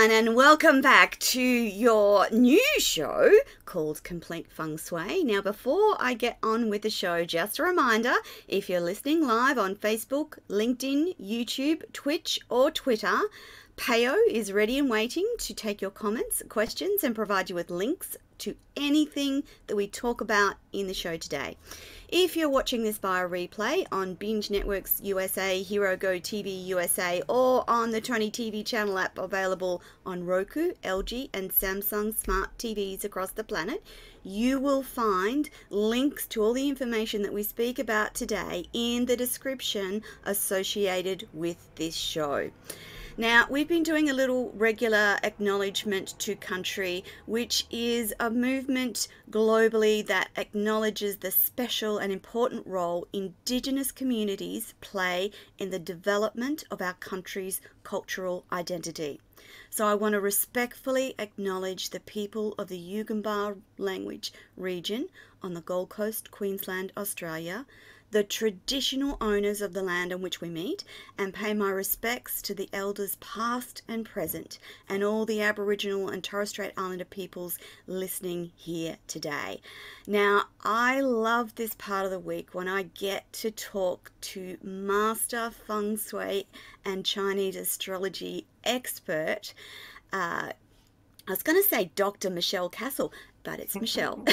everyone, and welcome back to your new show called Complete Feng Shui. Now, before I get on with the show, just a reminder, if you're listening live on Facebook, LinkedIn, YouTube, Twitch or Twitter, Payo is ready and waiting to take your comments, questions and provide you with links to anything that we talk about in the show today. If you're watching this via replay on Binge Networks USA, Hero Go TV USA, or on the Toni TV channel app available on Roku, LG and Samsung smart TVs across the planet, you will find links to all the information that we speak about today in the description associated with this show. Now, we've been doing a little regular acknowledgement to country, which is a movement globally that acknowledges the special and important role Indigenous communities play in the development of our country's cultural identity. So I want to respectfully acknowledge the people of the Yugambeh language region on the Gold Coast, Queensland, Australia, the traditional owners of the land on which we meet, and pay my respects to the elders past and present and all the Aboriginal and Torres Strait Islander peoples listening here today. Now, I love this part of the week when I get to talk to master feng shui and Chinese astrology expert. I was going to say Dr. Michele Castle, but it's Michele.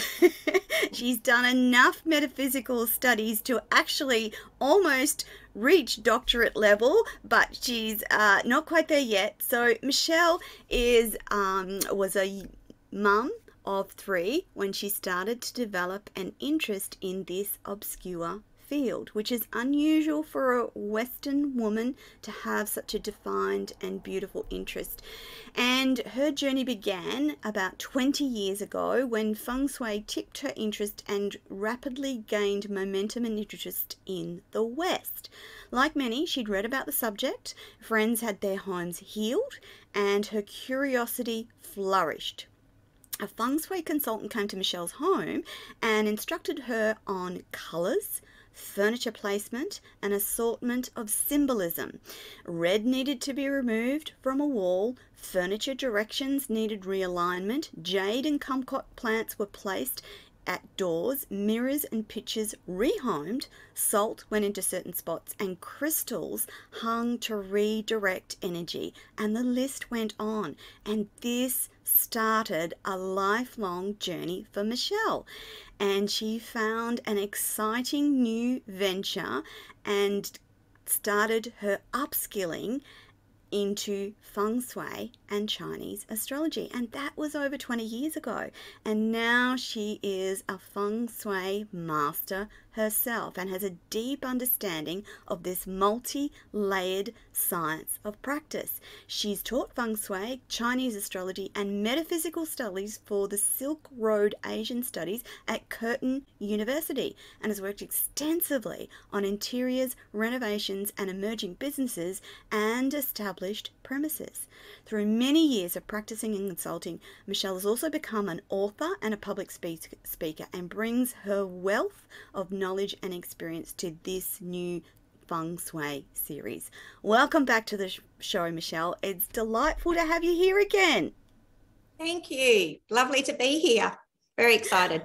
She's done enough metaphysical studies to actually almost reach doctorate level, but she's not quite there yet. So Michele is was a mum of three when she started to develop an interest in this obscure field, which is unusual for a Western woman to have such a defined and beautiful interest. And her journey began about 20 years ago when feng shui tipped her interest and rapidly gained momentum and interest in the West. Like many, she'd read about the subject, friends had their homes healed, and her curiosity flourished. A feng shui consultant came to Michele's home and instructed her on colors, furniture placement, an assortment of symbolism. Red needed to be removed from a wall, furniture directions needed realignment, jade and cumquat plants were placed at doors, mirrors and pictures rehomed, salt went into certain spots, and crystals hung to redirect energy. And the list went on. And this started a lifelong journey for Michele. And she found an exciting new venture and started her upskilling into feng shui and Chinese astrology, and that was over 20 years ago. And now she is a feng shui master herself and has a deep understanding of this multi-layered science of practice. She's taught feng shui, Chinese astrology and metaphysical studies for the Silk Road Asian Studies at Curtin University, and has worked extensively on interiors, renovations and emerging businesses and established premises. Through many years of practicing and consulting, Michele has also become an author and a public speaker and brings her wealth of knowledge and experience to this new feng shui series. Welcome back to the show, Michele. It's delightful to have you here again. Thank you. Lovely to be here. Very excited.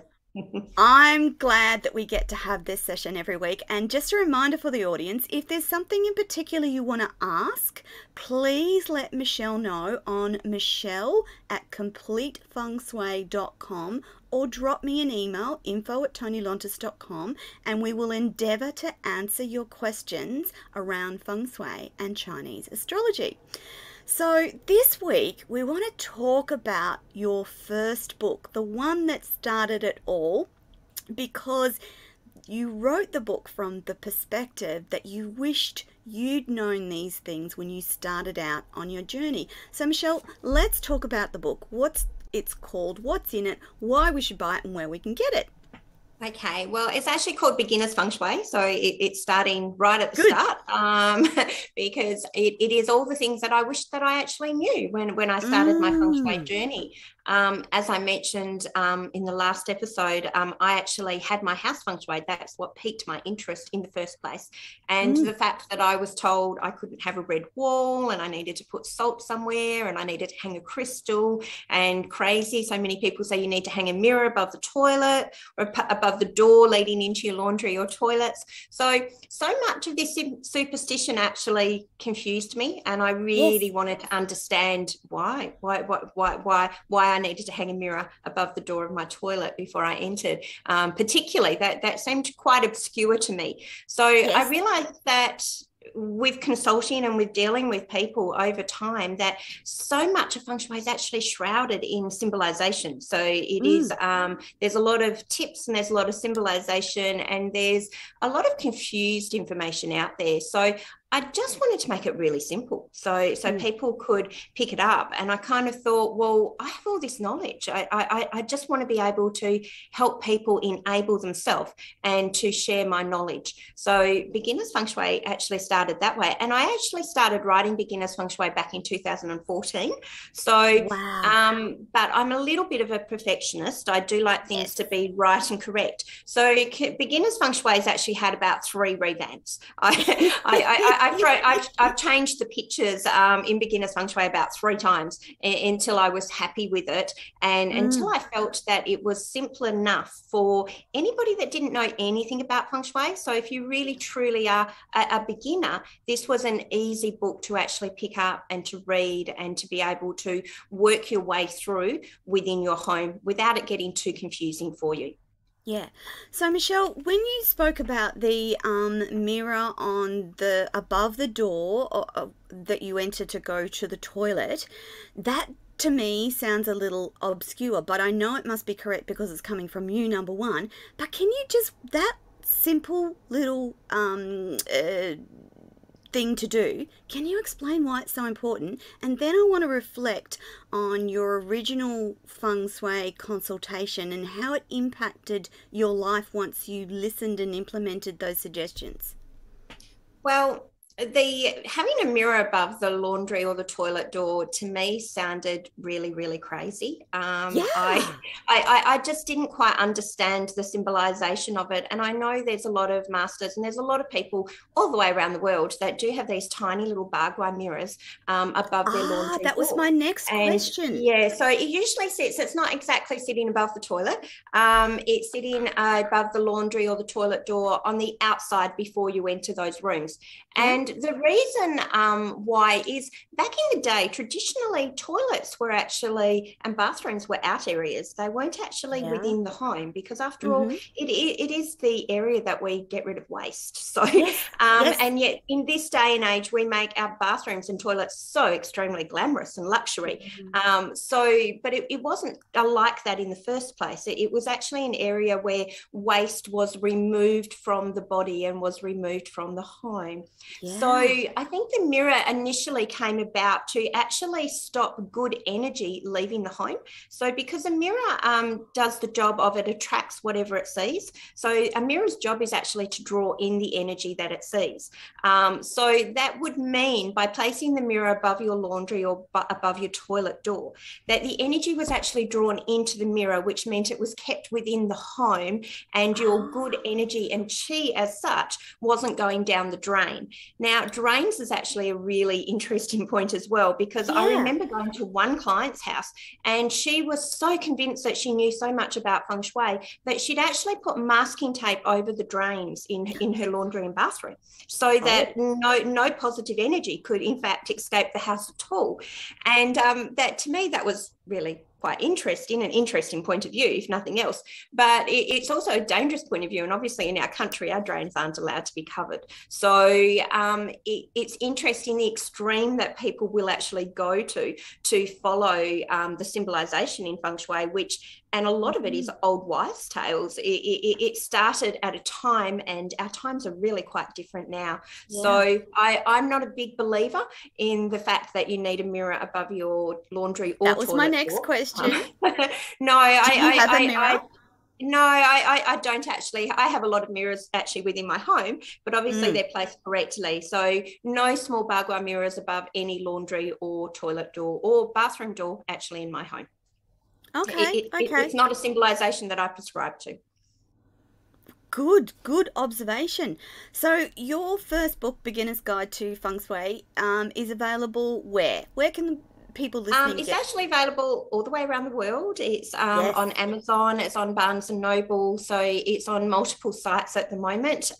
I'm glad that we get to have this session every week. And just a reminder for the audience, if there's something in particular you want to ask, please let Michele know on michele@completefengshui.com, or drop me an email, info@tonilontis.com, and we will endeavour to answer your questions around feng shui and Chinese astrology. So this week, we want to talk about your first book, the one that started it all, because you wrote the book from the perspective that you wished you'd known these things when you started out on your journey. So Michele, let's talk about the book. What's it called? What's in it? Why we should buy it and where we can get it? Okay, well, it's actually called Beginner's Feng Shui. So it's starting right at the start because it is all the things that I wish that I actually knew when I started my Feng Shui journey. As I mentioned in the last episode, I actually had my house Feng Shui. That's what piqued my interest in the first place. And the fact that I was told I couldn't have a red wall and I needed to put salt somewhere and I needed to hang a crystal and crazy. So many people say you need to hang a mirror above the toilet or above the door leading into your laundry or toilets. So much of this superstition actually confused me, and I really wanted to understand why I needed to hang a mirror above the door of my toilet before I entered. Particularly that seemed quite obscure to me. So I realized that with consulting and with dealing with people over time, that so much of Feng Shui is actually shrouded in symbolization. So it is, there's a lot of tips and there's a lot of symbolization and there's a lot of confused information out there. So I just wanted to make it really simple so people could pick it up. And I kind of thought, well, I have all this knowledge. I just want to be able to help people enable themselves and to share my knowledge. So Beginner's Feng Shui actually started that way. And I actually started writing Beginner's Feng Shui back in 2014. So, but I'm a little bit of a perfectionist. I do like things to be right and correct. So Beginner's Feng Shui has actually had about 3 revamps. I've changed the pictures in Beginner's Feng Shui about 3 times until I was happy with it and until I felt that it was simple enough for anybody that didn't know anything about Feng Shui. So if you really truly are a beginner, this was an easy book to actually pick up and to read and to be able to work your way through within your home without it getting too confusing for you. Yeah. So, Michele, when you spoke about the mirror on the above the door or that you enter to go to the toilet, that to me sounds a little obscure, but I know it must be correct because it's coming from you, number one. But can you just, that simple little thing to do, can you explain why it's so important? And then I want to reflect on your original Feng Shui consultation and how it impacted your life once you listened and implemented those suggestions. Well, having a mirror above the laundry or the toilet door to me sounded really, really crazy. I just didn't quite understand the symbolization of it. And I know there's a lot of masters and there's a lot of people all the way around the world that do have these tiny little bagua mirrors above their laundry door. That was my next question. Yeah, so it usually sits, it's not exactly sitting above the toilet. It's sitting above the laundry or the toilet door on the outside before you enter those rooms. And the reason why is back in the day, traditionally toilets were actually, and bathrooms were out areas. They weren't actually within the home because after all, it is the area that we get rid of waste. So, and yet in this day and age, we make our bathrooms and toilets so extremely glamorous and luxury. But it wasn't like that in the first place. It was actually an area where waste was removed from the body and was removed from the home. Yeah. So I think the mirror initially came about to actually stop good energy leaving the home. So because a mirror does the job of it attracts whatever it sees. So a mirror's job is actually to draw in the energy that it sees. So that would mean by placing the mirror above your laundry or above your toilet door, that the energy was actually drawn into the mirror, which meant it was kept within the home and your good energy and chi as such wasn't going down the drain. Now, drains is actually a really interesting point as well, because I remember going to one client's house and she was so convinced that she knew so much about Feng Shui that she'd actually put masking tape over the drains in her laundry and bathroom so that no positive energy could, in fact, escape the house at all. And that to me, that was really quite an interesting point of view, if nothing else. But it's also a dangerous point of view. And obviously in our country, our drains aren't allowed to be covered. So it's interesting the extreme that people will actually go to follow the symbolization in Feng Shui, which, and a lot of it is old wives' tales. It started at a time and our times are really quite different now. Yeah. So I'm not a big believer in the fact that you need a mirror above your laundry or toilet. That was my next question. No, I have a mirror. No, I don't actually. I have a lot of mirrors actually within my home, but obviously they're placed correctly. So no small bagua mirrors above any laundry or toilet door or bathroom door actually in my home. Okay, It's not a symbolization that I prescribe to. Good observation. So your first book, Beginner's Guide to Feng Shui, is available where? Where can people listening It's actually available all the way around the world. It's on Amazon, it's on Barnes and Noble, so it's on multiple sites at the moment.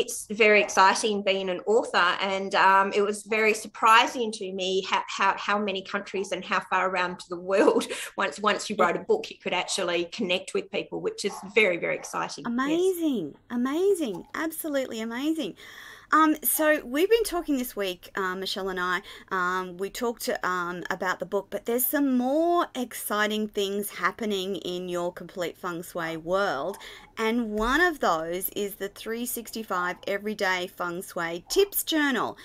It's very exciting being an author, and it was very surprising to me how many countries and how far around the world once you wrote a book you could actually connect with people, which is very, very exciting. Amazing. Yes. Amazing, absolutely amazing. So we've been talking this week, Michele and I, we talked about the book, but there's some more exciting things happening in your Complete Feng Shui world. And one of those is the 365 Everyday Feng Shui Tips Journal.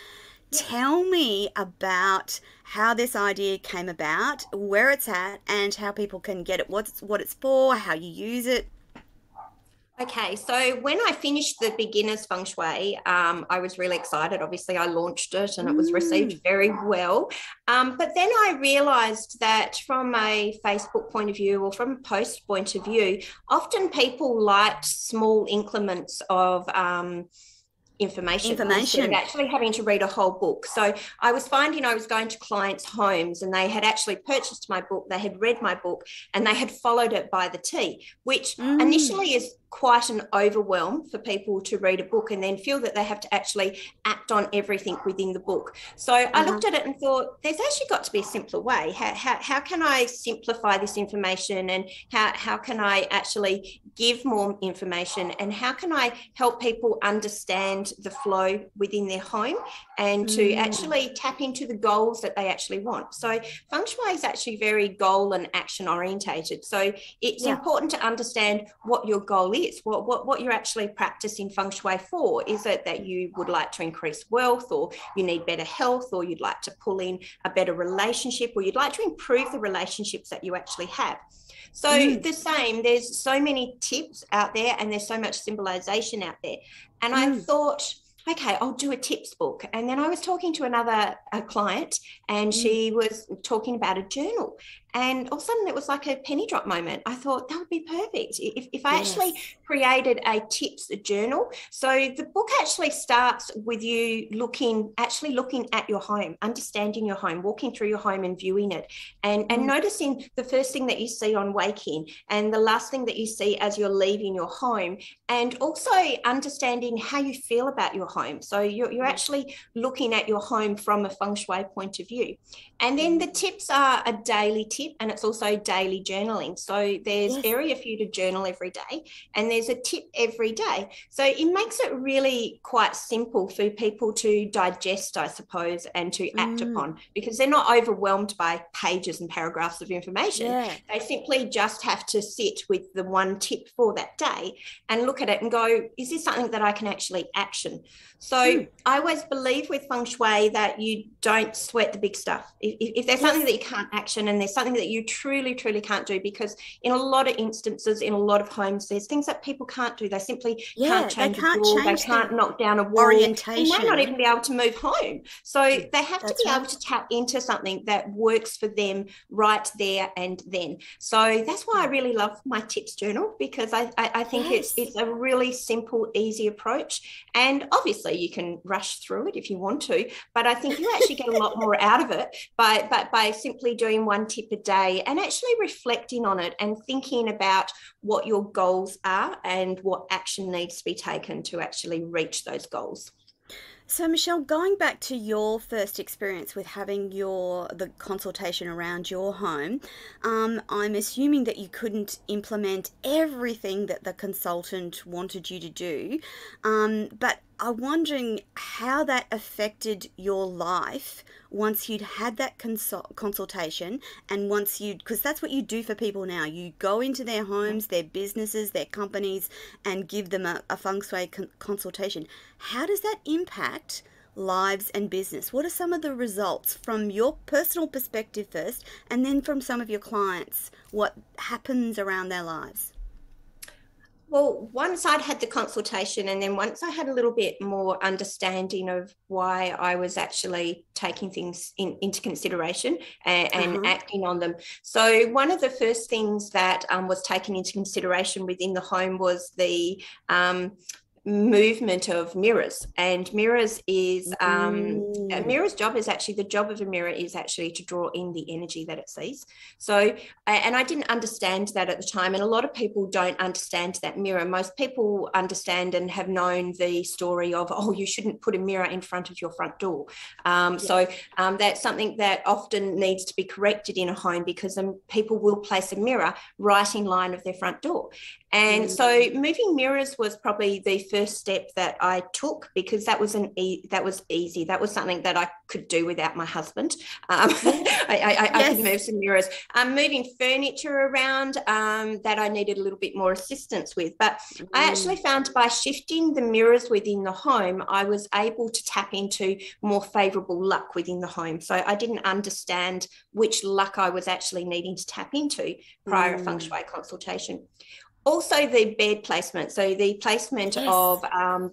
Tell me about how this idea came about, where it's at, and how people can get it, what it's for, how you use it. Okay, so when I finished the Beginner's Feng Shui, I was really excited. Obviously, I launched it and it was received very well. But then I realised that from a Facebook point of view or from a post point of view, often people liked small increments of information instead of actually having to read a whole book. So I was finding I was going to clients' homes and they had actually purchased my book, they had read my book, and they had followed it by the tea, which initially is quite an overwhelm for people to read a book and then feel that they have to actually act on everything within the book. So I looked at it and thought, there's actually got to be a simpler way. How can I simplify this information, and how can I actually give more information, and how can I help people understand the flow within their home and to actually tap into the goals that they actually want. So Feng Shui is actually very goal and action orientated. So it's important to understand what your goal is, what you're actually practicing Feng Shui for. Is it that you would like to increase wealth, or you need better health, or you'd like to pull in a better relationship, or you'd like to improve the relationships that you actually have? So the same, there's so many tips out there and there's so much symbolization out there. And I thought, okay, I'll do a tips book. And then I was talking to a client, and she was talking about a journal. And all of a sudden it was like a penny drop moment. I thought that would be perfect if I actually created a tips journal. So the book actually starts with you looking at your home, understanding your home, walking through your home and viewing it, and noticing the first thing that you see on waking and the last thing that you see as you're leaving your home, and also understanding how you feel about your home. So you're actually looking at your home from a Feng Shui point of view. And then the tips are a daily tip, and it's also daily journaling. So there's area for you to journal every day, and there's a tip every day. So it makes it really quite simple for people to digest, I suppose, and to act upon, because they're not overwhelmed by pages and paragraphs of information. They simply just have to sit with the one tip for that day and look at it and go, is this something that I can actually action? So I always believe with Feng Shui that you don't sweat the big stuff. If there's something that you can't action, and there's something that you truly, truly can't do, because in a lot of instances, in a lot of homes, there's things that people can't do. They simply can't change a door, they can't knock down a wall, orientation. They may not even be able to move home. So they have to be able to tap into something that works for them right there and then. So that's why I really love my tips journal, because I think it's a really simple, easy approach. And obviously you can rush through it if you want to, but I think you actually get a lot more out of it by simply doing one tip a day and actually reflecting on it and thinking about what your goals are and what action needs to be taken to actually reach those goals. So Michele, going back to your first experience with having the consultation around your home, I'm assuming that you couldn't implement everything that the consultant wanted you to do, but I'm wondering how that affected your life once you'd had that consultation, and once you, because that's what you do for people now. You go into their homes, their businesses, their companies, and give them a Feng Shui consultation. How does that impact lives and business? What are some of the results from your personal perspective first, and then from some of your clients, what happens around their lives? Well, once I'd had the consultation, and then once I had a little bit more understanding of why I was actually taking things into consideration and acting on them. So one of the first things that was taken into consideration within the home was the movement of mirrors. And mirrors is a mirror's job is actually, the job of a mirror is actually to draw in the energy that it sees. So, and I didn't understand that at the time, and a lot of people don't understand that mirror. Most people understand and have known the story of, oh, you shouldn't put a mirror in front of your front door. So that's something that often needs to be corrected in a home, because people will place a mirror right in line of their front door. And so moving mirrors was probably the first step that I took, because that was easy. That was something that I could do without my husband. I could move some mirrors. Moving furniture around, that I needed a little bit more assistance with. But I actually found by shifting the mirrors within the home, I was able to tap into more favourable luck within the home. So I didn't understand which luck I was actually needing to tap into prior to feng shui consultation. Also the bed placement, so the placement of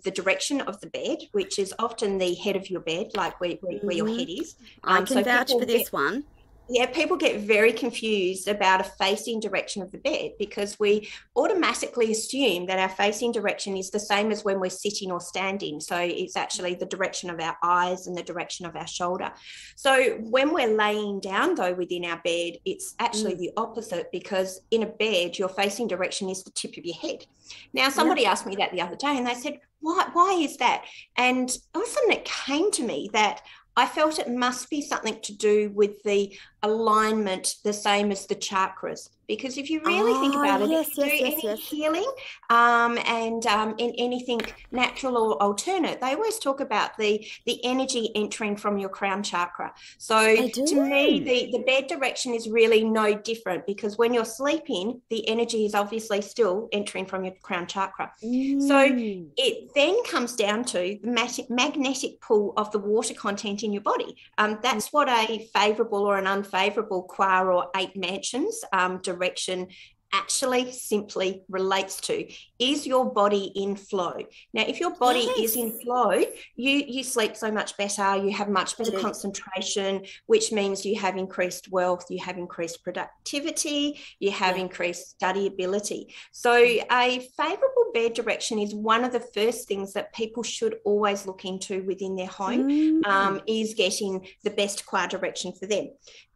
the direction of the bed, which is often the head of your bed, like where your head is. I can vouch for this one. Yeah, people get very confused about a facing direction of the bed, because we automatically assume that our facing direction is the same as when we're sitting or standing. So it's actually the direction of our eyes and the direction of our shoulder. So when we're laying down, though, within our bed, it's actually the opposite, because in a bed, your facing direction is the tip of your head. Now, somebody asked me that the other day, and they said, why is that? And all of a sudden it came to me that I felt it must be something to do with the alignment, the same as the chakras, because if you really think about it, if you do any healing and in anything natural or alternate, they always talk about the energy entering from your crown chakra. So to me, the bed direction is really no different, because when you're sleeping, the energy is obviously still entering from your crown chakra. So it then comes down to the magnetic pull of the water content in your body. That's what a favourable or an unfavourable Qua or eight mansions direction actually simply relates to. Is your body in flow? Now, if your body is in flow, you sleep so much better, you have much better concentration, which means you have increased wealth, you have increased productivity, you have increased studyability. So a favourable bed direction is one of the first things that people should always look into within their home, is getting the best Qua direction for them.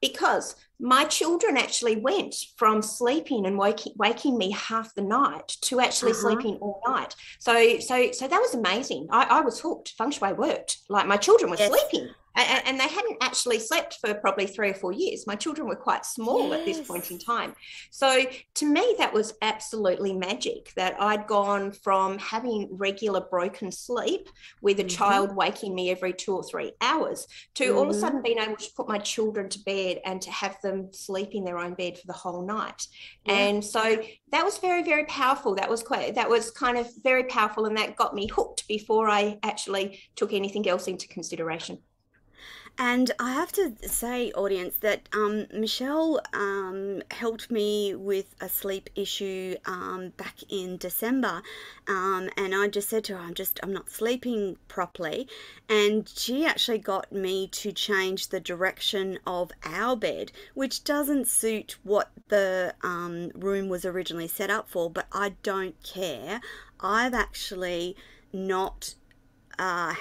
Because my children actually went from sleeping and waking me half the night to actually sleeping all night. So that was amazing. I was hooked. Feng Shui worked. Like, my children were sleeping. And they hadn't actually slept for probably 3 or 4 years. My children were quite small at this point in time. So to me, that was absolutely magic, that I'd gone from having regular broken sleep with a child waking me every 2 or 3 hours to all of a sudden being able to put my children to bed and to have them sleep in their own bed for the whole night. And so that was very, very powerful. That was kind of very powerful, and that got me hooked before I actually took anything else into consideration. And I have to say, audience, that Michele helped me with a sleep issue back in December. And I just said to her, I'm not sleeping properly. And she actually got me to change the direction of our bed, which doesn't suit what the room was originally set up for. But I don't care. I've actually not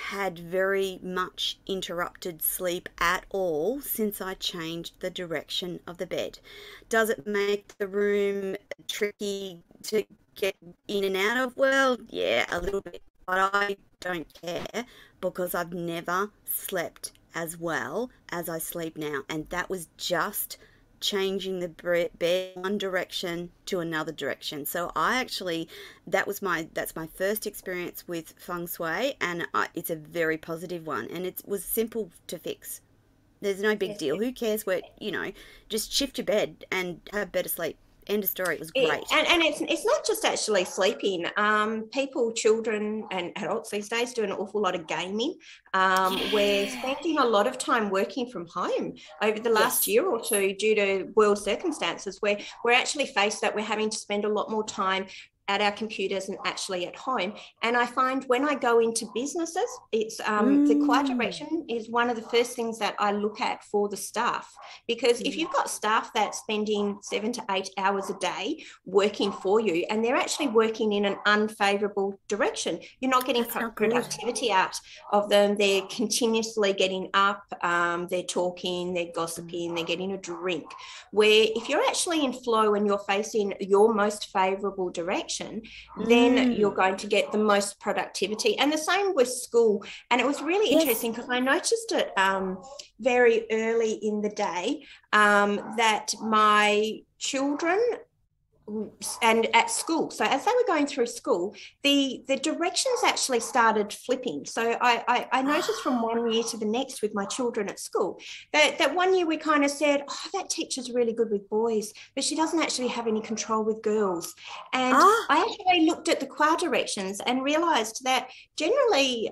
had very much interrupted sleep at all since I changed the direction of the bed. Does it make the room tricky to get in and out of? Well, yeah, a little bit, but I don't care, because I've never slept as well as I sleep now, and that was just changing the bed one direction to another direction. So I actually, that's my first experience with feng shui, and it's a very positive one, and it was simple to fix. There's no big deal. Who cares where, just shift your bed and have better sleep. End of story. It was great. And it's not just actually sleeping. People, children and adults these days do an awful lot of gaming. We're spending a lot of time working from home over the last year or two due to world circumstances where we're actually faced that we're having to spend a lot more time at our computers and actually at home. And I find when I go into businesses, it's the quiet direction is one of the first things that I look at for the staff, because if you've got staff that's spending 7 to 8 hours a day working for you, and they're actually working in an unfavorable direction, you're not getting productivity out of them. They're continuously getting up, they're talking, they're gossiping, they're getting a drink, where if you're actually in flow and you're facing your most favorable direction, then you're going to get the most productivity. And the same with school. And it was really interesting because I noticed it very early in the day that my children and at school, so as they were going through school, the directions actually started flipping. So I noticed from one year to the next with my children at school that one year we kind of said, oh, that teacher's really good with boys, but she doesn't actually have any control with girls. And I actually looked at the choir directions and realized that generally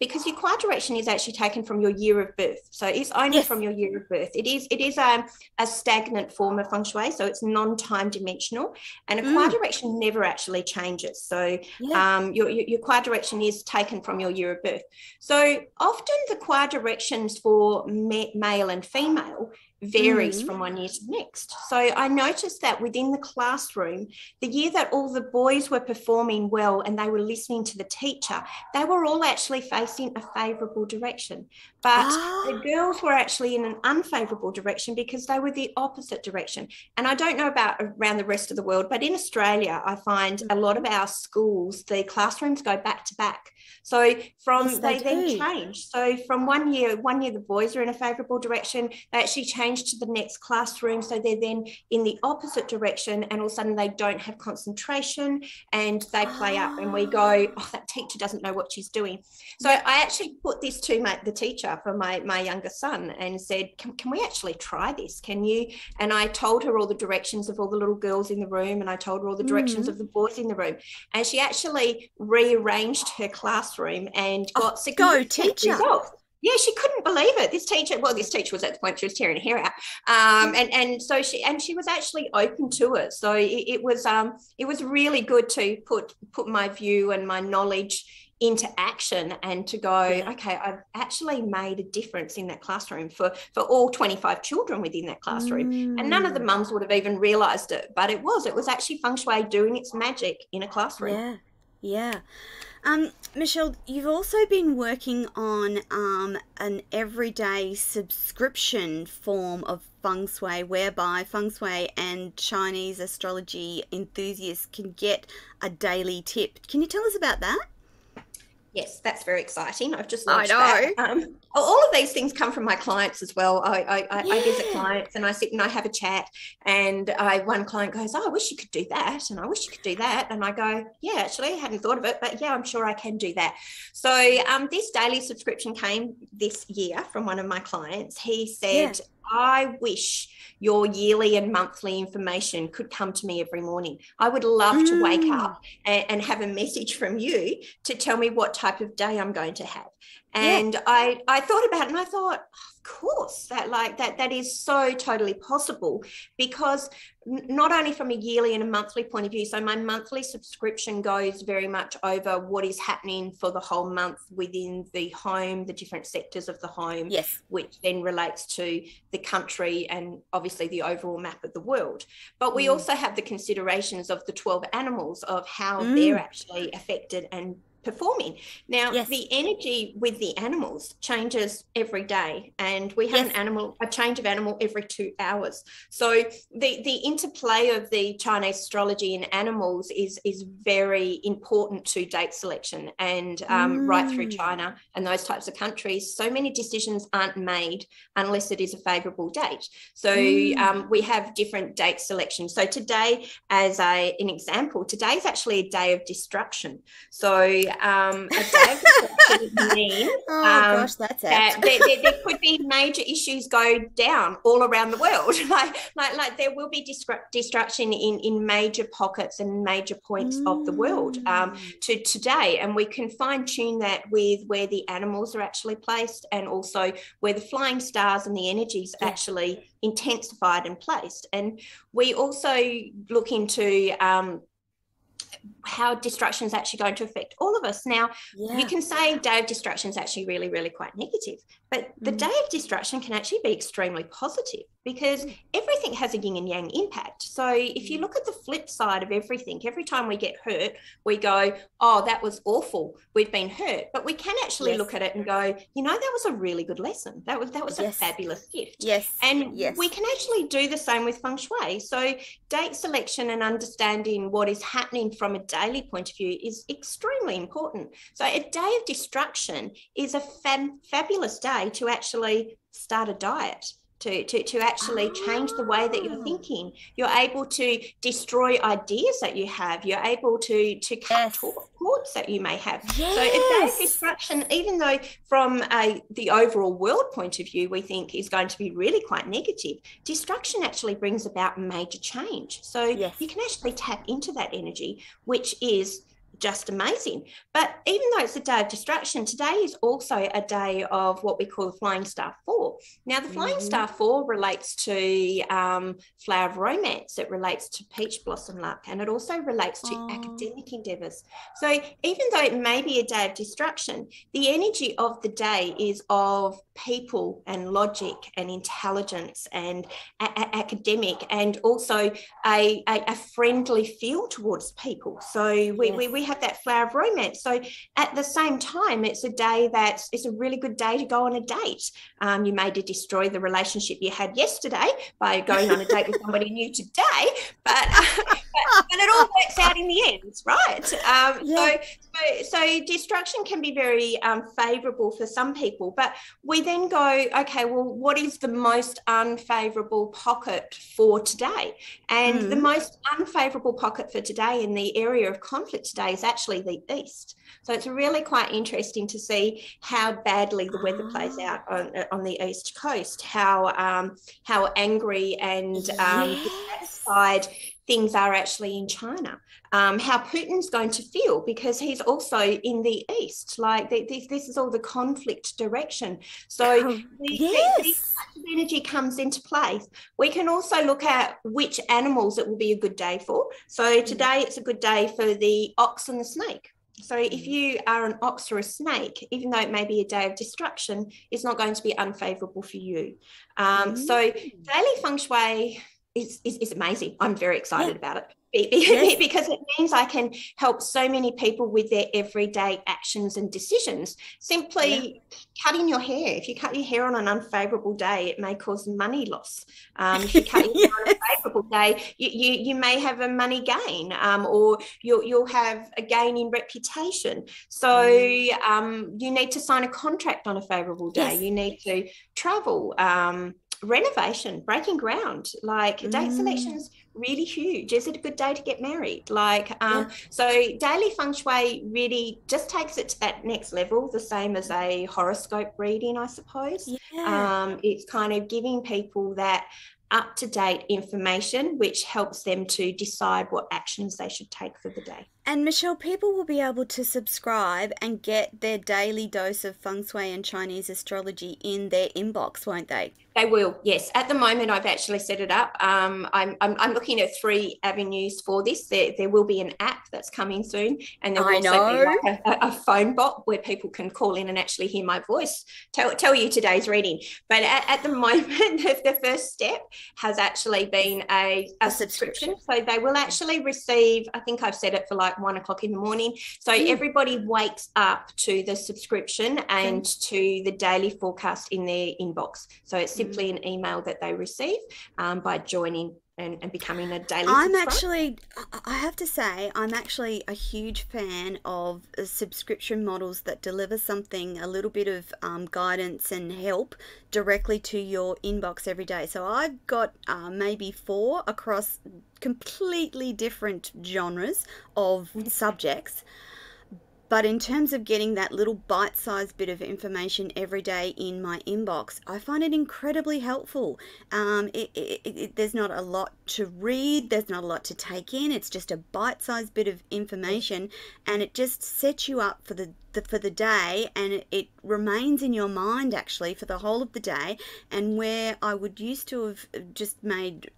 because your choir direction is actually taken from your year of birth, so it's only from your year of birth. It is a stagnant form of feng shui, so it's non-time dimensional. And a choir direction never actually changes. So your choir direction is taken from your year of birth. So often the choir directions for male and female varies from one year to the next. So I noticed that within the classroom, the year that all the boys were performing well and they were listening to the teacher, they were all actually facing a favourable direction. But the girls were actually in an unfavourable direction because they were the opposite direction. And I don't know about around the rest of the world, but in Australia, I find a lot of our schools, the classrooms go back to back. So they then change. So from one year the boys are in a favourable direction, they actually change to the next classroom, so they're then in the opposite direction, and all of a sudden they don't have concentration and they play up, and we go, oh, that teacher doesn't know what she's doing. So I actually put this to the teacher for my younger son and said, can we actually try this, can you? And I told her all the directions of all the little girls in the room, and I told her all the directions of the boys in the room, and she actually rearranged her classroom and got significant results. Yeah, she couldn't believe it. This teacher was at the point she was tearing her hair out, and so she was actually open to it. So it was really good to put my view and my knowledge into action and to go, okay, I've actually made a difference in that classroom for all 25 children within that classroom. And none of the mums would have even realised it, but it was actually feng shui doing its magic in a classroom. Yeah. Michele, you've also been working on an everyday subscription form of feng shui, whereby feng shui and Chinese astrology enthusiasts can get a daily tip. Can you tell us about that? Yes, that's very exciting. I've just launched that. All of these things come from my clients as well. I visit clients and I sit and I have a chat, and one client goes, oh, I wish you could do that, and I wish you could do that. And I go, yeah, actually, I hadn't thought of it, but yeah, I'm sure I can do that. So this daily subscription came this year from one of my clients. He said, I wish your yearly and monthly information could come to me every morning. I would love to wake up and have a message from you to tell me what type of day I'm going to have. And I thought about it and I thought, of course, that is so totally possible, because not only from a yearly and a monthly point of view, so my monthly subscription goes very much over what is happening for the whole month within the home, the different sectors of the home, which then relates to the country and obviously the overall map of the world. But we also have the considerations of the 12 animals of how they're actually affected and performing. Now, the energy with the animals changes every day, and we have a change of animal every 2 hours. So the interplay of the Chinese astrology and animals is very important to date selection, and right through China and those types of countries, so many decisions aren't made unless it is a favourable date. So we have different date selections. So today, as an example, today is actually a day of destruction. So a dive mean that there could be major issues go down all around the world. Like there will be destruction in major pockets and major points of the world to today. And we can fine tune that with where the animals are actually placed and also where the flying stars and the energies actually intensified and placed. And we also look into how destruction is actually going to affect all of us. Now, you can say day of destruction is actually really, really quite negative, but the day of destruction can actually be extremely positive because everything has a yin and yang impact. So if you look at the flip side of everything, every time we get hurt, we go, oh, that was awful. We've been hurt. But we can actually look at it and go, you know, that was a really good lesson. That was a fabulous gift. Yes. And we can actually do the same with feng shui. So date selection and understanding what is happening from a daily point of view is extremely important. So a day of destruction is a fabulous day to actually start a diet, to actually change the way that you're thinking. You're able to destroy ideas that you have. You're able to cut cords that you may have. So a day of destruction, even though from the overall world point of view we think is going to be really quite negative, destruction actually brings about major change. So you can actually tap into that energy, which is just amazing. But even though it's a day of distraction, today is also a day of what we call the Flying Star 4. Now, the Flying Star 4 relates to Flower of Romance, it relates to Peach Blossom Luck, and it also relates to academic endeavours. So even though it may be a day of distraction, the energy of the day is of people and logic and intelligence and academic, and also a friendly feel towards people. So we have that Flower of Romance. So at the same time, it's a day that it's a really good day to go on a date. You may destroy the relationship you had yesterday by going on a date with somebody new today, but it all works out in the end, right? So destruction can be very favourable for some people, but we then go, okay, well, what is the most unfavourable pocket for today? And the most unfavourable pocket for today in the area of conflict today is actually the east. So it's really quite interesting to see how badly the weather plays out on the east coast, how angry and dissatisfied things are actually in China, how Putin's going to feel because he's also in the east. Like this is all the conflict direction. So this energy comes into play. We can also look at which animals it will be a good day for. So today it's a good day for the ox and the snake. So if you are an ox or a snake, even though it may be a day of destruction, it's not going to be unfavourable for you. So daily feng shui is amazing. I'm very excited about it. Because it means I can help so many people with their everyday actions and decisions. Simply cutting your hair. If you cut your hair on an unfavourable day, it may cause money loss. If you cut your hair on an unfavourable day, you may have a money gain, or you'll have a gain in reputation. So you need to sign a contract on a favourable day. You need to travel. Renovation, breaking ground, like date selection's really huge. Is it a good day to get married? Like so daily feng shui really just takes it to that next level, the same as a horoscope reading, I suppose. It's kind of giving people that up-to-date information which helps them to decide what actions they should take for the day. And Michele, people will be able to subscribe and get their daily dose of feng shui and Chinese astrology in their inbox, won't they? They will, yes. At the moment, I've actually set it up. I'm looking at 3 avenues for this. There will be an app that's coming soon, and there will also be like a phone bot where people can call in and actually hear my voice tell you today's reading. But at the moment, the first step has actually been a subscription. So they will actually receive, I think I've set it for like 1 o'clock in the morning, so everybody wakes up to the subscription and to the daily forecast in their inbox. So it's simply an email that they receive by joining and becoming a daily subscriber. I have to say, I'm actually a huge fan of subscription models that deliver something, a little bit of guidance and help directly to your inbox every day. So I've got maybe 4 across completely different genres of subjects. But in terms of getting that little bite-sized bit of information every day in my inbox, I find it incredibly helpful. There's not a lot to read, there's not a lot to take in, it's just a bite-sized bit of information, and it just sets you up for the day, and it remains in your mind actually for the whole of the day. And where I would used to have just made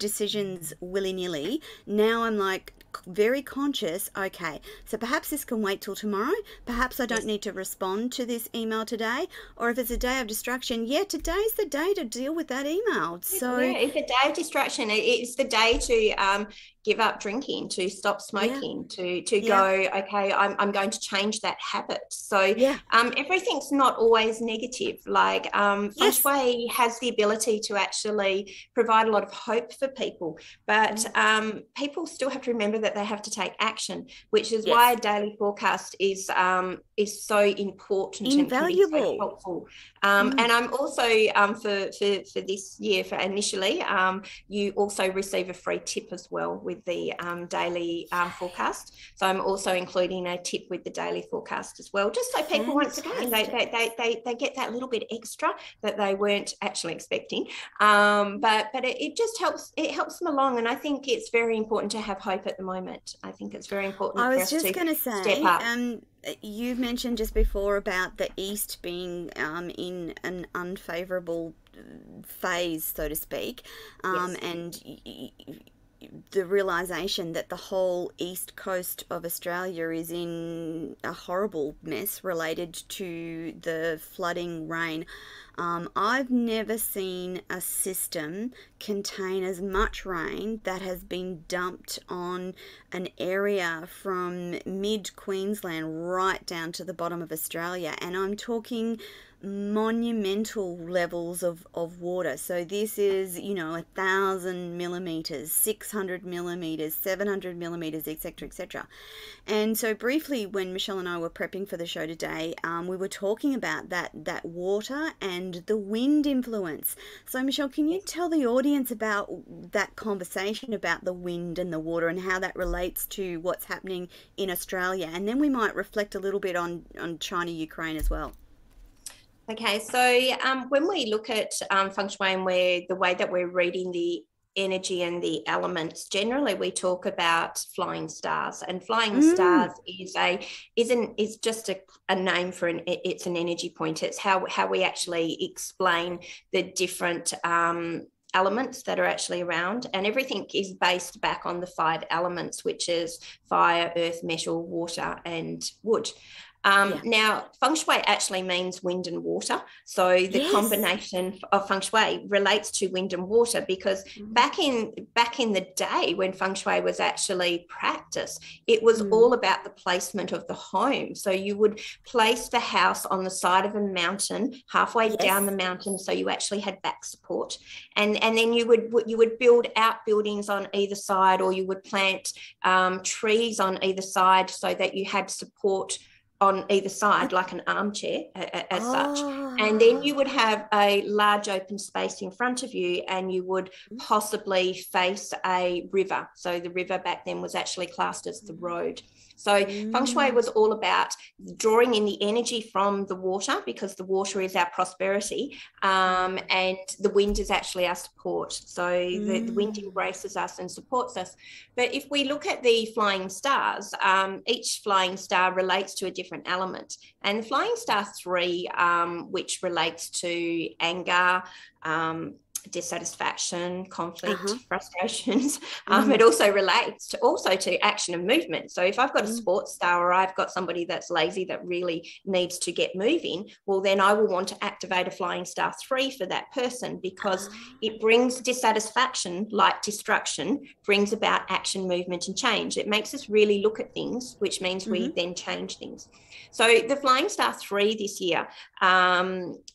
decisions willy-nilly, now I'm like very conscious. Okay, so perhaps this can wait till tomorrow, perhaps I don't need to respond to this email today, or if it's a day of distraction, yeah, today's the day to deal with that email. So yeah, it's a day of distraction, it's the day to give up drinking, to stop smoking, yeah. to go, okay, I'm going to change that habit. So yeah. Everything's not always negative. Like Feng Shui has the ability to actually provide a lot of hope for people, but people still have to remember that they have to take action, which is why a daily forecast is so important, invaluable, and so helpful. And I'm also for this year, for initially, you also receive a free tip as well with the daily forecast. So I'm also including a tip with the daily forecast as well, just so people, once again, they get that little bit extra that they weren't actually expecting. But it just helps. It helps them along, and I think it's very important to have hope at the moment. I think it's very important. I was just going to say, step up. You mentioned just before about the East being in an unfavorable phase, so to speak, and the realization that the whole east coast of Australia is in a horrible mess related to the flooding rain. I've never seen a system contain as much rain that has been dumped on an area from mid-Queensland right down to the bottom of Australia, and I'm talking monumental levels of water. So this is, you know, 1,000 millimeters, 600 millimeters, 700 millimeters, etc., etc. And so briefly, when Michele and I were prepping for the show today, we were talking about that water and the wind influence. So Michele, can you tell the audience about that conversation about the wind and the water and how that relates to what's happening in Australia? And then we might reflect a little bit on China, Ukraine as well. Okay, so when we look at Feng Shui and the way that we're reading the energy and the elements, generally we talk about flying stars, and flying stars is just a name for it's an energy point. It's how we actually explain the different elements that are actually around, and everything is based back on the 5 elements, which is fire, earth, metal, water, and wood. Now, Feng Shui actually means wind and water. So the combination of Feng Shui relates to wind and water, because back in the day when Feng Shui was actually practiced, it was all about the placement of the home. So you would place the house on the side of a mountain, halfway down the mountain, so you actually had back support, and then you would build out buildings on either side, or you would plant trees on either side so that you had support on either side, like an armchair as such. And then you would have a large open space in front of you, and you would possibly face a river. So the river back then was actually classed as the road. So Feng Shui was all about drawing in the energy from the water, because the water is our prosperity, and the wind is actually our support. So the wind embraces us and supports us. But if we look at the flying stars, each flying star relates to a different element. And flying star 3, which relates to anger, dissatisfaction, conflict, frustrations. It also relates to action and movement. So if I've got a sports star, or I've got somebody that's lazy that really needs to get moving, well, then I will want to activate a flying star 3 for that person, because it brings dissatisfaction, like destruction, brings about action, movement, and change. It makes us really look at things, which means we then change things. So the flying star 3 this year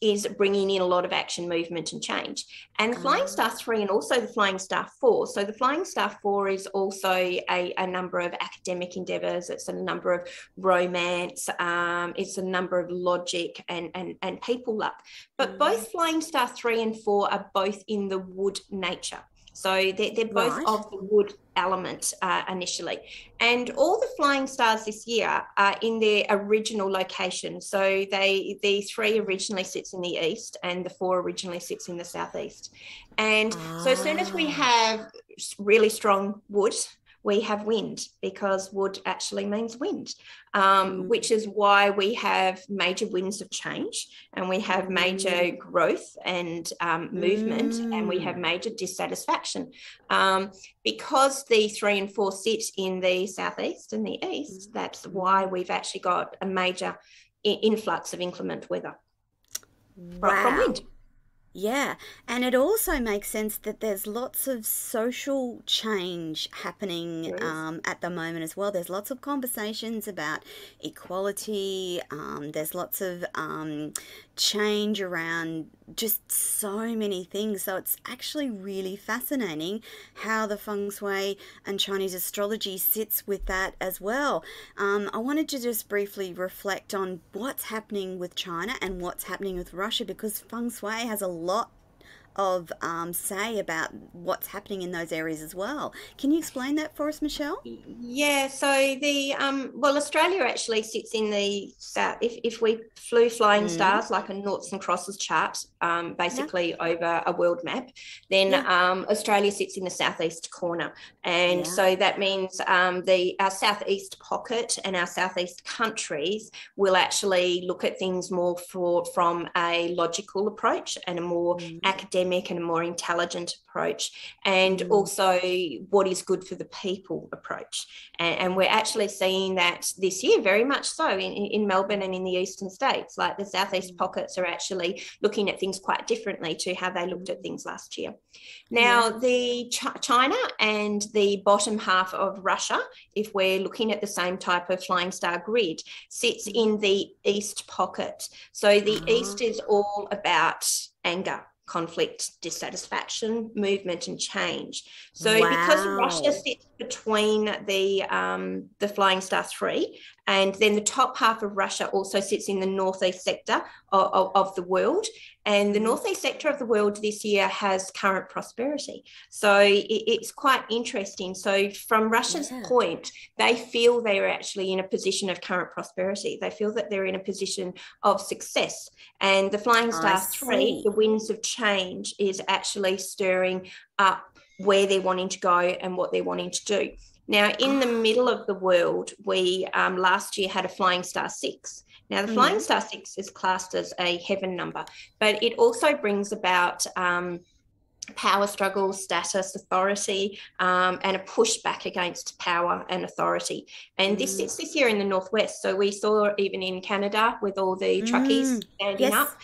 is bringing in a lot of action, movement, and change. And the flying star 3, and also the flying star 4. So the flying star 4 is also a number of academic endeavours. It's a number of romance. It's a number of logic and people luck. But both flying star 3 and 4 are both in the wood nature. So they're both right. of the wood element initially. And all the flying stars this year are in their original location. So the three originally sits in the east and the four originally sits in the southeast. And so as soon as we have really strong wood, we have wind, because wood actually means wind, which is why we have major winds of change, and we have major growth and movement, and we have major dissatisfaction. Because the 3 and 4 sit in the southeast and the east, that's why we've actually got a major influx of inclement weather from wind. Yeah, and it also makes sense that there's lots of social change happening at the moment as well. There's lots of conversations about equality. There's lots of change around just so many things. So it's actually really fascinating how the feng shui and Chinese astrology sits with that as well. I wanted to just briefly reflect on what's happening with China and what's happening with Russia, because feng shui has a lot of say about what's happening in those areas as well. Can you explain that for us, Michele? Yeah, so the well, Australia actually sits in the south. If we flew flying stars like a noughts and crosses chart, basically over a world map, then Australia sits in the southeast corner, and so that means our southeast pocket and our southeast countries will actually look at things more from a logical approach and a more academic and a more intelligent approach, and also what is good for the people approach. And we're actually seeing that this year very much so in Melbourne and in the eastern states. Like the southeast pockets are actually looking at things quite differently to how they looked at things last year. Now the China and the bottom half of Russia, if we're looking at the same type of flying star grid, sits in the east pocket. So the east is all about anger, conflict, dissatisfaction, movement and change. So because Russia sits between the flying star 3, and then the top half of Russia also sits in the northeast sector of the world, and the northeast sector of the world this year has current prosperity. So it's quite interesting. So from Russia's point, they feel they're actually in a position of current prosperity. They feel that they're in a position of success. And the flying star 3, the winds of change, is actually stirring up where they're wanting to go and what they're wanting to do. Now, in the middle of the world, we last year had a flying star 6. Now, the flying star 6 is classed as a heaven number, but it also brings about power struggles, status, authority, and a pushback against power and authority. And this sits this year in the northwest. So we saw even in Canada with all the truckies standing up.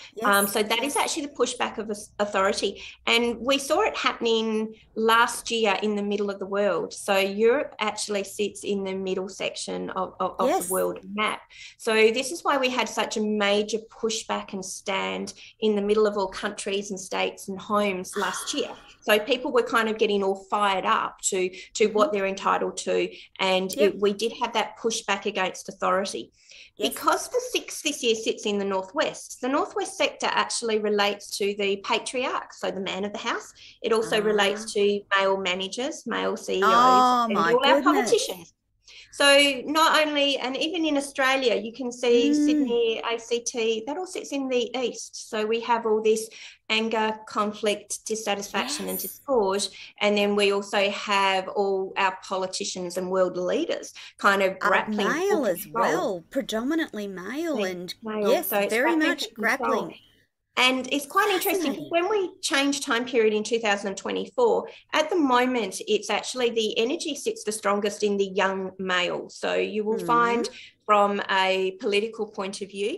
So that is actually the pushback of authority. And we saw it happening last year in the middle of the world. So Europe actually sits in the middle section of the world map. So this is why we had such a major pushback and stand in the middle of all countries and states and homes last year. So people were kind of getting all fired up to what they're entitled to, and we did have that pushback against authority. Because the 6 this year sits in the northwest sector actually relates to the patriarch, so the man of the house. It also relates to male managers, male CEOs, and all our politicians. So not only, and even in Australia, you can see Sydney, ACT, that all sits in the east. So we have all this anger, conflict, dissatisfaction and discord. And then we also have all our politicians and world leaders kind of grappling. Male as well, predominantly male, and yes, so very much grappling. And it's quite interesting because when we changed time period in 2024, at the moment, it's actually the energy sits the strongest in the young male. So you will find from a political point of view,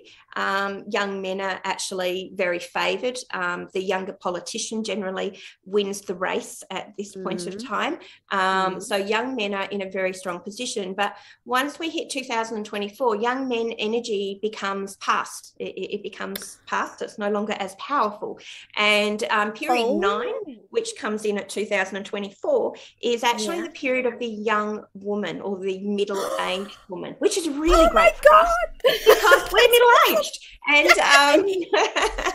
young men are actually very favoured. The younger politician generally wins the race at this point of time. So young men are in a very strong position. But once we hit 2024, young men energy becomes past. It becomes past. It's no longer as powerful. And period 9, which comes in at 2024, is actually the period of the young woman or the middle-aged woman, which is really great for us because we're middle-aged. And so, oh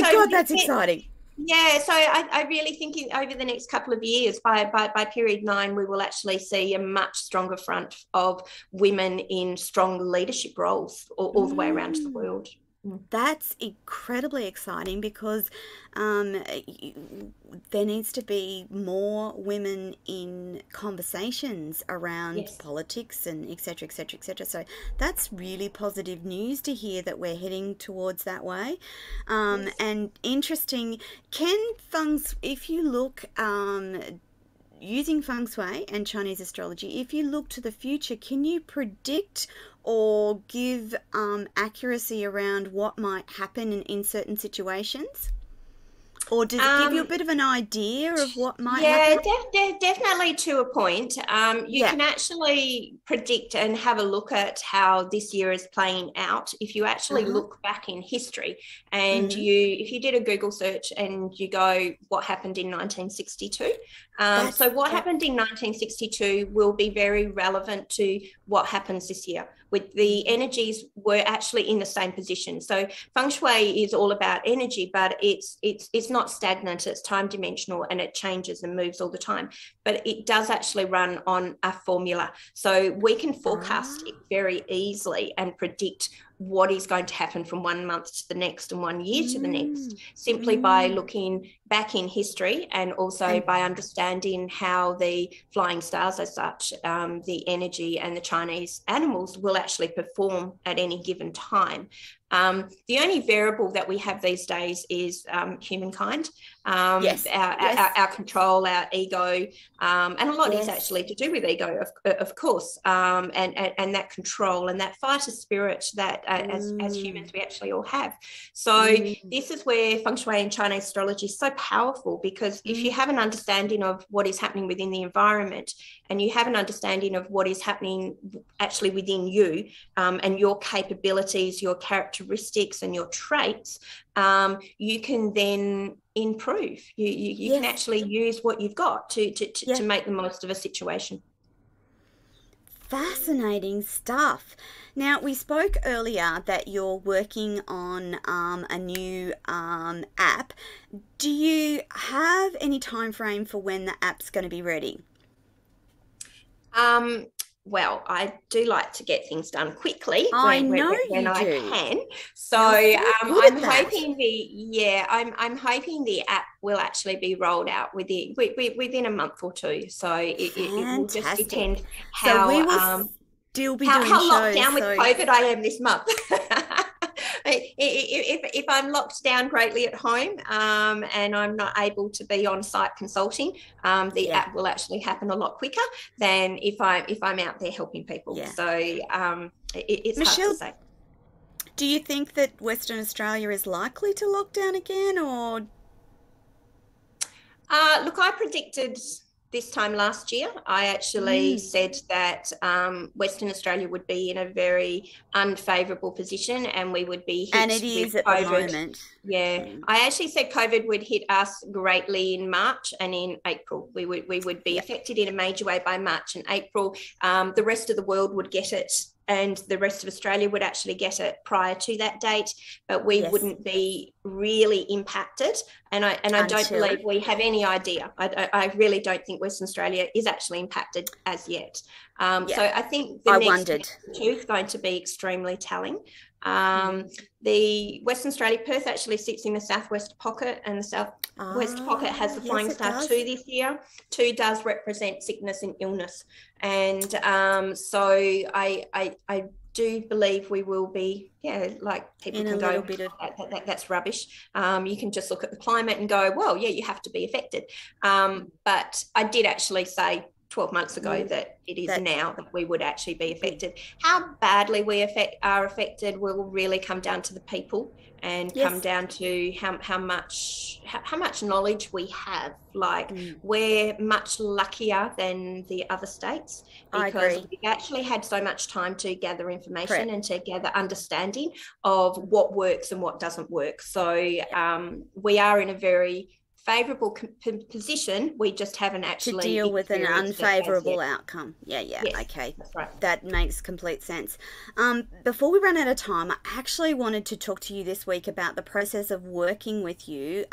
my God, that's exciting. Yeah, so I really think over the next couple of years, by period 9, we will actually see a much stronger front of women in strong leadership roles all the way around the world. That's incredibly exciting, because there needs to be more women in conversations around politics and et cetera, et cetera, et cetera. So that's really positive news to hear that we're heading towards that way. And interesting, if you look using Feng Shui and Chinese astrology, if you look to the future, can you predict or give accuracy around what might happen in certain situations? Or does it give you a bit of an idea of what might happen? Yeah, definitely to a point. You can actually predict and have a look at how this year is playing out. If you actually look back in history and if you did a Google search and you go, what happened in 1962? So what happened in 1962 will be very relevant to what happens this year. With the energies were actually in the same position. So Feng Shui is all about energy, but it's not stagnant, it's time dimensional, and it changes and moves all the time. But it does actually run on a formula. So we can forecast it very easily and predict what is going to happen from one month to the next and one year to the next, simply by looking back in history and also by understanding how the flying stars as such, the energy and the Chinese animals will actually perform at any given time. The only variable that we have these days is humankind, our control, our ego, and a lot is actually to do with ego, of course, and that control and that fighter spirit that as humans we actually all have. So this is where Feng Shui and Chinese astrology is so powerful, because if you have an understanding of what is happening within the environment, and you have an understanding of what is happening actually within you, and your capabilities, your characteristics and your traits, you can then improve. You can actually use what you've got to make the most of a situation. Fascinating stuff. Now, we spoke earlier that you're working on a new app. Do you have any time frame for when the app's going to be ready? Well, I do like to get things done quickly when I can. So I'm hoping the app will actually be rolled out within a month or two. So it will just depend how locked down with COVID I am this month. If I'm locked down greatly at home and I'm not able to be on site consulting, the app will actually happen a lot quicker than if I'm out there helping people. Yeah. So it's Michele, hard to say. Do you think that Western Australia is likely to lock down again, or? Look, I predicted this time last year, I actually said that Western Australia would be in a very unfavourable position, and we would be hit with COVID. And it is at the moment. Yeah, I actually said COVID would hit us greatly in March and in April. We would be affected in a major way by March and April. The rest of the world would get it, and the rest of Australia would actually get it prior to that date, but we wouldn't be really impacted. And I don't believe we have any idea. I really don't think Western Australia is actually impacted as yet. So I think the next two is going to be extremely telling. The Western Australia, Perth actually sits in the southwest pocket, and the southwest pocket has the flying star 2 this year. 2 does represent sickness and illness, and so I do believe we will be people in can go that's rubbish. You can just look at the climate and go, well, you have to be affected. But I did actually say 12 months ago that it is now that we would actually be affected. How badly we are affected will really come down to the people, and come down to how much knowledge we have. Like we're much luckier than the other states, because we actually had so much time to gather information and to gather understanding of what works and what doesn't work. So we are in a very favorable position, we just haven't actually to deal with an unfavorable outcome. Yes, okay, that's right. That makes complete sense. Before we run out of time, I actually wanted to talk to you this week about the process of working with you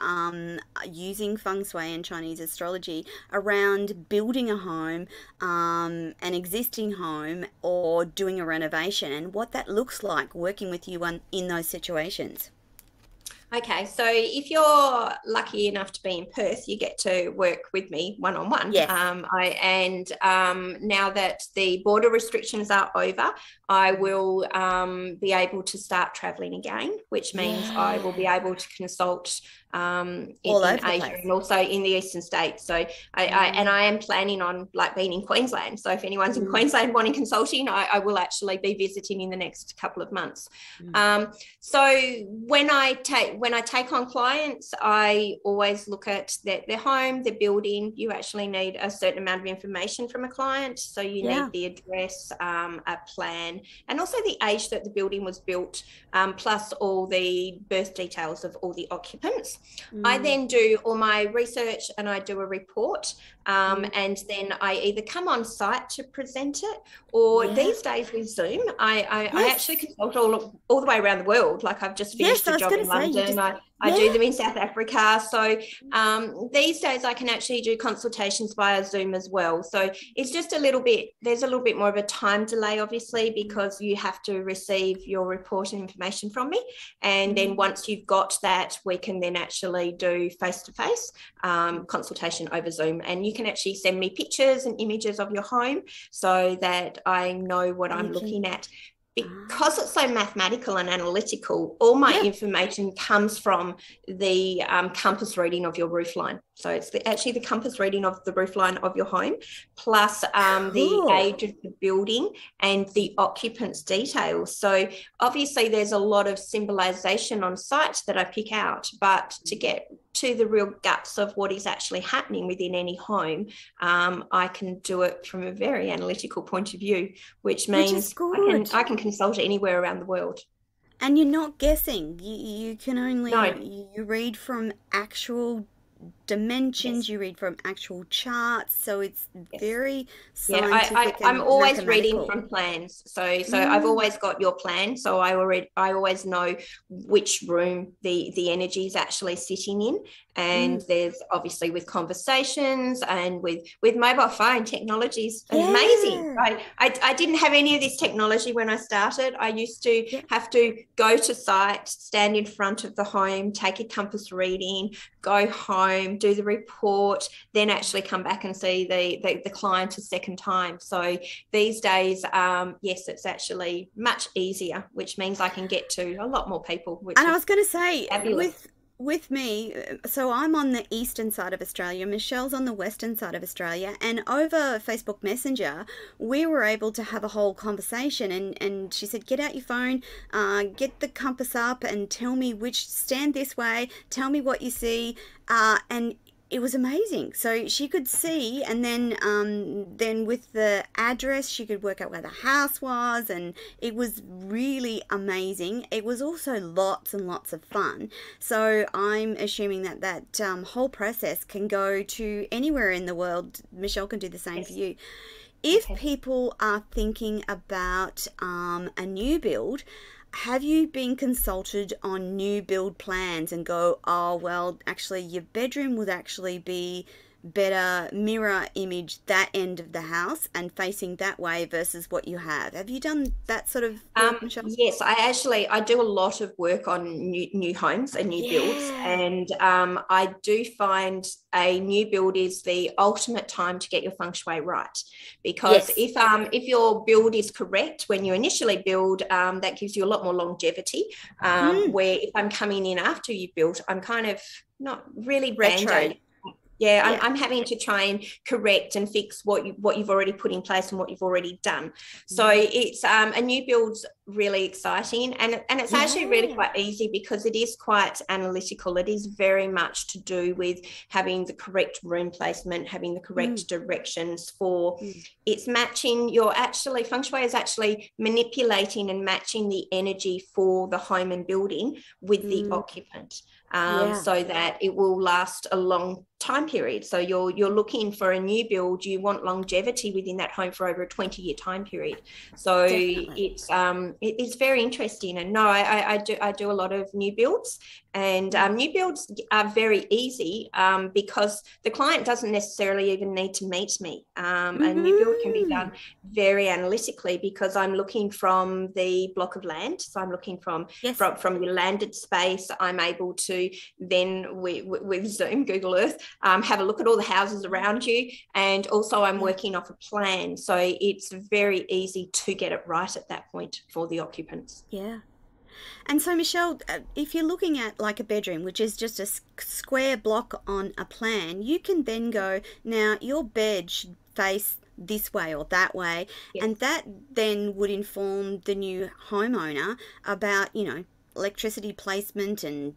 using feng shui and Chinese astrology around building a home, an existing home, or doing a renovation, and what that looks like working with you in those situations. Okay, so if you're lucky enough to be in Perth, you get to work with me one-on-one. Yes. Now that the border restrictions are over, I will be able to start travelling again, which means I will be able to consult in Asia and also in the eastern states. So I am planning on being in Queensland. So if anyone's in Queensland wanting consulting, I will actually be visiting in the next couple of months. So when I take on clients, I always look at their home, their building. You actually need a certain amount of information from a client. So you need the address, a plan, and also the age that the building was built, plus all the birth details of all the occupants. I then do all my research and I do a report. And then I either come on site to present it, or these days with Zoom, I actually consult all the way around the world. Like, I've just finished a job in London. I do them in South Africa. So these days I can actually do consultations via Zoom as well. So it's just a little bit, there's a little bit more of a time delay, obviously, because you have to receive your report and information from me. And then once you've got that, we can then actually do face-to-face consultation over Zoom. And you can actually send me pictures and images of your home so that I know what I'm looking at. Because it's so mathematical and analytical, all my information comes from the compass reading of your roofline. So it's actually the compass reading of the roofline of your home, plus the age of the building and the occupants' details. So obviously there's a lot of symbolisation on site that I pick out, but to get to the real guts of what is actually happening within any home, I can do it from a very analytical point of view, which means I can consult anywhere around the world. And you're not guessing. You can only you read from actual dimensions. You read from actual charts, so it's very scientific. I'm always reading from plans, so I've always got your plan, so I always know which room the energy is actually sitting in. And there's obviously, with conversations and with mobile phone technology, is amazing. I didn't have any of this technology when I started. I used to have to go to site, stand in front of the home, take a compass reading, go home, do the report, then actually come back and see the client a second time. So these days, yes, it's actually much easier, which means I can get to a lot more people. And I was going to say, with me, so I'm on the eastern side of Australia, Michelle's on the western side of Australia, and over Facebook Messenger we were able to have a whole conversation, and she said, get out your phone, get the compass up and tell me which, stand this way, tell me what you see, and it was amazing. So she could see, and then with the address she could work out where the house was, and it was really amazing. It was also lots and lots of fun. So I'm assuming that whole process can go to anywhere in the world. Michele can do the same for you. If people are thinking about a new build, have you been consulted on new build plans and go, oh, well, actually your bedroom would actually be better mirror image that end of the house and facing that way versus what you have? Have you done that sort of work, Michele? Yes, I do a lot of work on new homes and new builds, and I do find a new build is the ultimate time to get your feng shui right, because if your build is correct when you initially build, that gives you a lot more longevity. Where if I'm coming in after you've built, I'm kind of not really retro. I'm having to try and correct and fix what you've already put in place and what you've already done. So it's a new build's really exciting, and it's actually really quite easy because it is quite analytical. It is very much to do with having the correct room placement, having the correct directions for it's matching your actually feng shui is actually manipulating and matching the energy for the home and building with the occupant. So that it will last a long time period. So you're looking for a new build. You want longevity within that home for over a 20-year time period. So it's very interesting. And no, I do a lot of new builds, and new builds are very easy because the client doesn't necessarily even need to meet me. A new build can be done very analytically because I'm looking from the block of land. So I'm looking from the landed space. I'm able to then with Zoom, Google Earth, have a look at all the houses around you. And also I'm working off a plan. So it's very easy to get it right at that point for the occupants. Yeah. And so, Michele, if you're looking at like a bedroom, which is just a square block on a plan, you can then go, now your bed should face this way or that way. Yes. And that then would inform the new homeowner about, you know, electricity placement and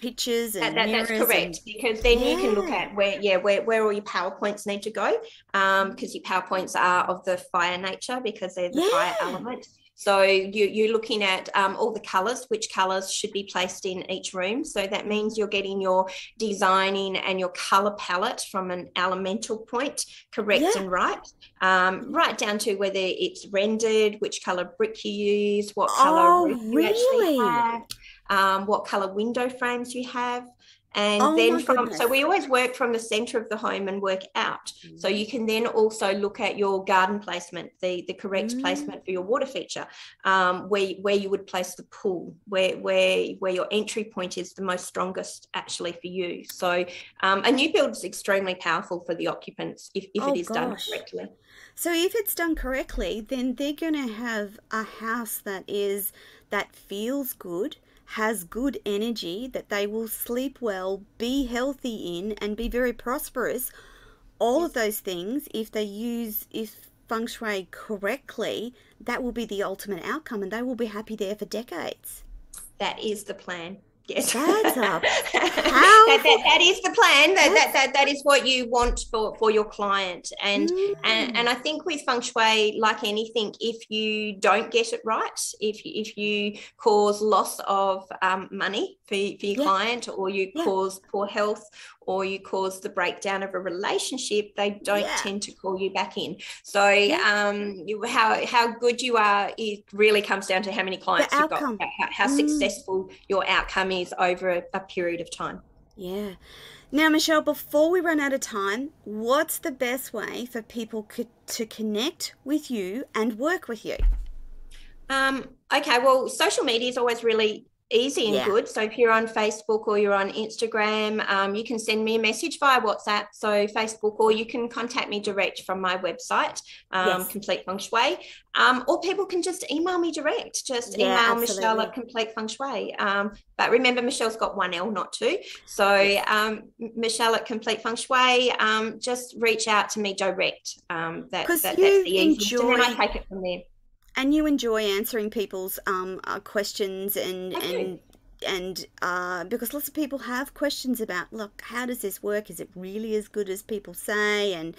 pictures and that's correct, and because then you can look at where all your power points need to go, because your power points are of the fire nature because they're the fire element. So you're looking at all the colours, which colours should be placed in each room. So that means you're getting your designing and your colour palette from an elemental point, correct and right, right down to whether it's rendered, which colour brick you use, what colour roof you actually have, what colour window frames you have. And then so we always work from the centre of the home and work out. So you can then also look at your garden placement, the correct placement for your water feature, where you would place the pool, where your entry point is the most strongest actually for you. So a new build is extremely powerful for the occupants if it is done correctly. So if it's done correctly, then they're going to have a house that feels good, has good energy, that they will sleep well, be healthy in, and be very prosperous. All of those things, if feng shui correctly, that will be the ultimate outcome, and they will be happy there for decades. That is the plan. Yes, that's up. That is the plan. That is what you want for your client. And I think with feng shui, like anything, if you don't get it right, if you cause loss of money for your client, or you cause poor health, or you cause the breakdown of a relationship, they don't tend to call you back in. So how good you are, it really comes down to how many clients you've got, how successful your outcome is over a period of time. Yeah. Now, Michele, before we run out of time, what's the best way for people to connect with you and work with you? Okay, well, social media is always really easy and good. So if you're on Facebook or you're on Instagram, you can send me a message via WhatsApp, so Facebook, or you can contact me direct from my website, Complete Feng Shui, or people can just email me direct, email Michele at Complete Feng Shui. But remember, Michelle's got one L, not two. So Michele at Complete Feng Shui, just reach out to me direct. That's the easiest, and then I take it from there. And you enjoy answering people's questions and because lots of people have questions about, look, how does this work? Is it really as good as people say? And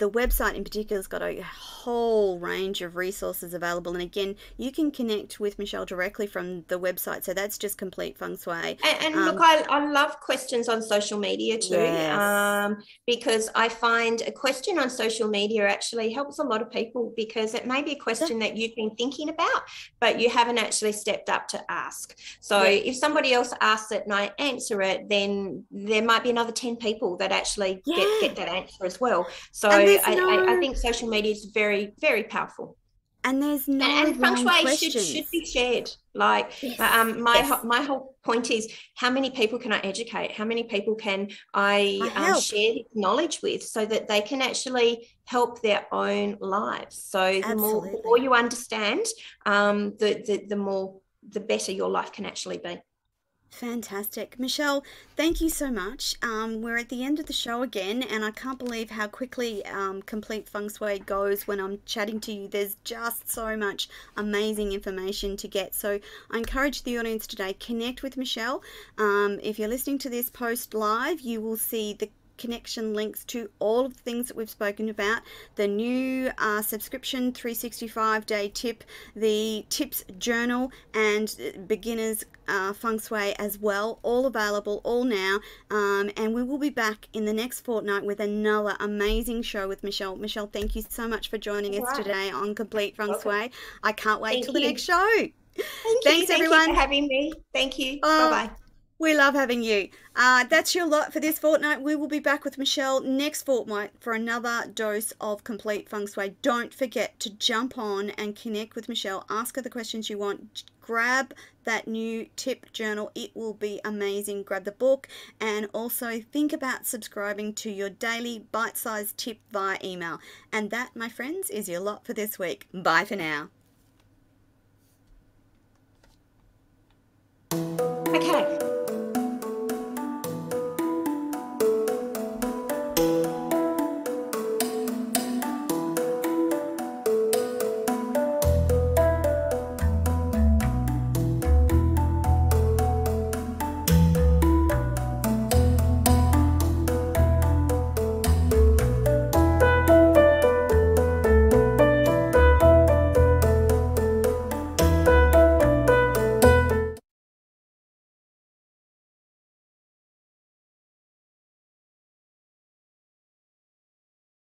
the website in particular has got a whole range of resources available. And again, you can connect with Michele directly from the website. So that's just Complete Feng Shui. And look, I love questions on social media too, because I find a question on social media actually helps a lot of people, because it may be a question that you've been thinking about, but you haven't actually stepped up to ask. So if somebody else asks it and I answer it, then there might be another 10 people that actually get that answer as well. So I think social media is very, very powerful. And there's no and feng shui should be shared. Like my whole point is, how many people can I educate? How many people can I share this knowledge with, so that they can actually help their own lives? So the more you understand, the better your life can actually be. Fantastic. Michele, thank you so much. We're at the end of the show again, and I can't believe how quickly Complete Feng Shui goes when I'm chatting to you. There's just so much amazing information to get. So I encourage the audience today, connect with Michele. If you're listening to this post live, you will see the connection links to all of the things that we've spoken about, the new subscription 365-day tip, the tips journal, and beginners feng shui as well, all available, all now. And we will be back in the next fortnight with another amazing show with Michele. Michele, thank you so much for joining us today on Complete Feng Shui. I can't wait till the next show. Thanks, everyone. Thank you for having me. Thank you. Bye-bye. We love having you. That's your lot for this fortnight. We will be back with Michele next fortnight for another dose of Complete Feng Shui. Don't forget to jump on and connect with Michele. Ask her the questions you want. Grab that new tip journal. It will be amazing. Grab the book, and also think about subscribing to your daily bite-sized tip via email. And that, my friends, is your lot for this week. Bye for now.